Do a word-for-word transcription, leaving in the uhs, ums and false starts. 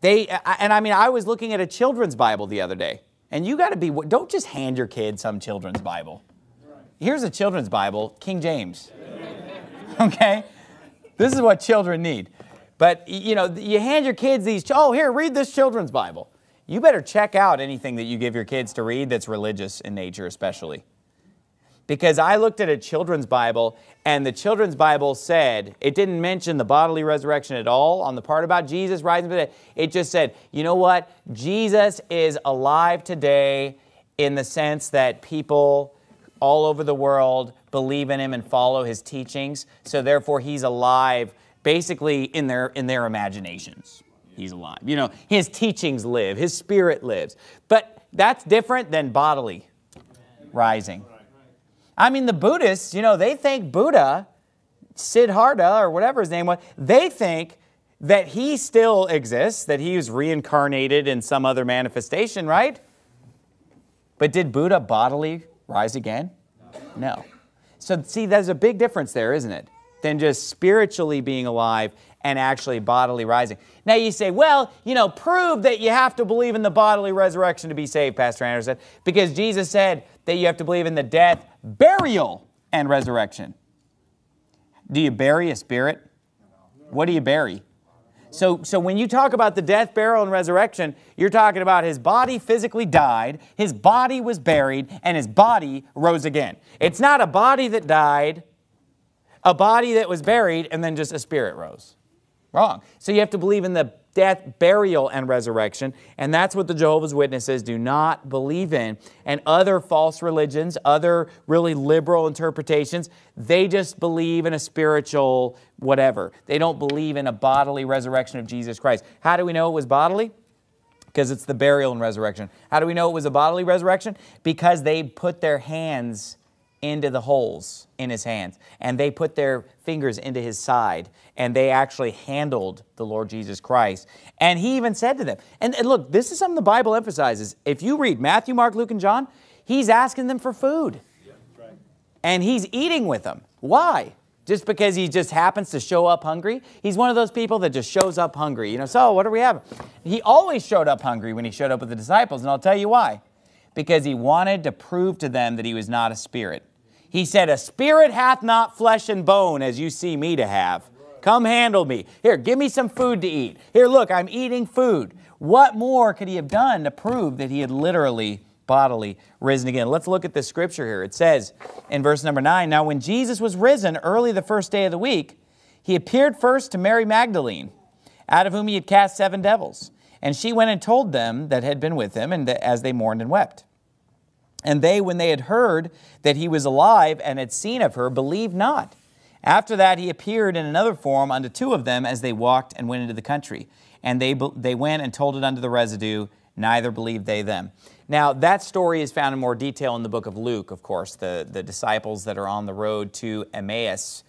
They, and I mean, I was looking at a children's Bible the other day, and you gotta be, don't just hand your kid some children's Bible. Here's a children's Bible, King James, okay? This is what children need. But you know, you hand your kids these, oh, here, read this children's Bible. You better check out anything that you give your kids to read that's religious in nature especially. Because I looked at a children's Bible, and the children's Bible said, it didn't mention the bodily resurrection at all on the part about Jesus rising from the dead. It just said, you know what? Jesus is alive today in the sense that people all over the world believe in him and follow his teachings. So therefore, he's alive basically in their, in their imaginations. He's alive. You know, his teachings live, his spirit lives. But that's different than bodily rising. I mean, the Buddhists, you know, they think Buddha, Siddhartha, or whatever his name was, they think that he still exists, that he was reincarnated in some other manifestation, right? But did Buddha bodily rise again? No. So, see, there's a big difference there, isn't it? Than just spiritually being alive and actually bodily rising. Now you say, well, you know, prove that you have to believe in the bodily resurrection to be saved, Pastor Anderson, because Jesus said that you have to believe in the death, burial, and resurrection. Do you bury a spirit? What do you bury? So, so when you talk about the death, burial, and resurrection, you're talking about his body physically died, his body was buried, and his body rose again. It's not a body that died, a body that was buried, and then just a spirit rose. Wrong. So you have to believe in the death, burial, and resurrection, and that's what the Jehovah's Witnesses do not believe in. And other false religions, other really liberal interpretations, they just believe in a spiritual whatever. They don't believe in a bodily resurrection of Jesus Christ. How do we know it was bodily? Because it's the burial and resurrection. How do we know it was a bodily resurrection? Because they put their hands into the holes in his hands, and they put their fingers into his side, and they actually handled the Lord Jesus Christ. And he even said to them, and, and look, this is something the Bible emphasizes. If you read Matthew, Mark, Luke, and John, he's asking them for food. Yeah, right. And he's eating with them. Why? Just because he just happens to show up hungry? He's one of those people that just shows up hungry. You know, so what do we have? He always showed up hungry when he showed up with the disciples, and I'll tell you why. Because he wanted to prove to them that he was not a spirit. He said, a spirit hath not flesh and bone as you see me to have. Come handle me. Here, give me some food to eat. Here, look, I'm eating food. What more could he have done to prove that he had literally, bodily risen again? Let's look at this scripture here. It says in verse number nine, now when Jesus was risen early the first day of the week, he appeared first to Mary Magdalene, out of whom he had cast seven devils. And she went and told them that had been with him, and as they mourned and wept. And they, when they had heard that he was alive and had seen of her, believed not. After that, he appeared in another form unto two of them as they walked and went into the country. And they, they went and told it unto the residue, neither believed they them. Now, that story is found in more detail in the book of Luke, of course, the, the disciples that are on the road to Emmaus.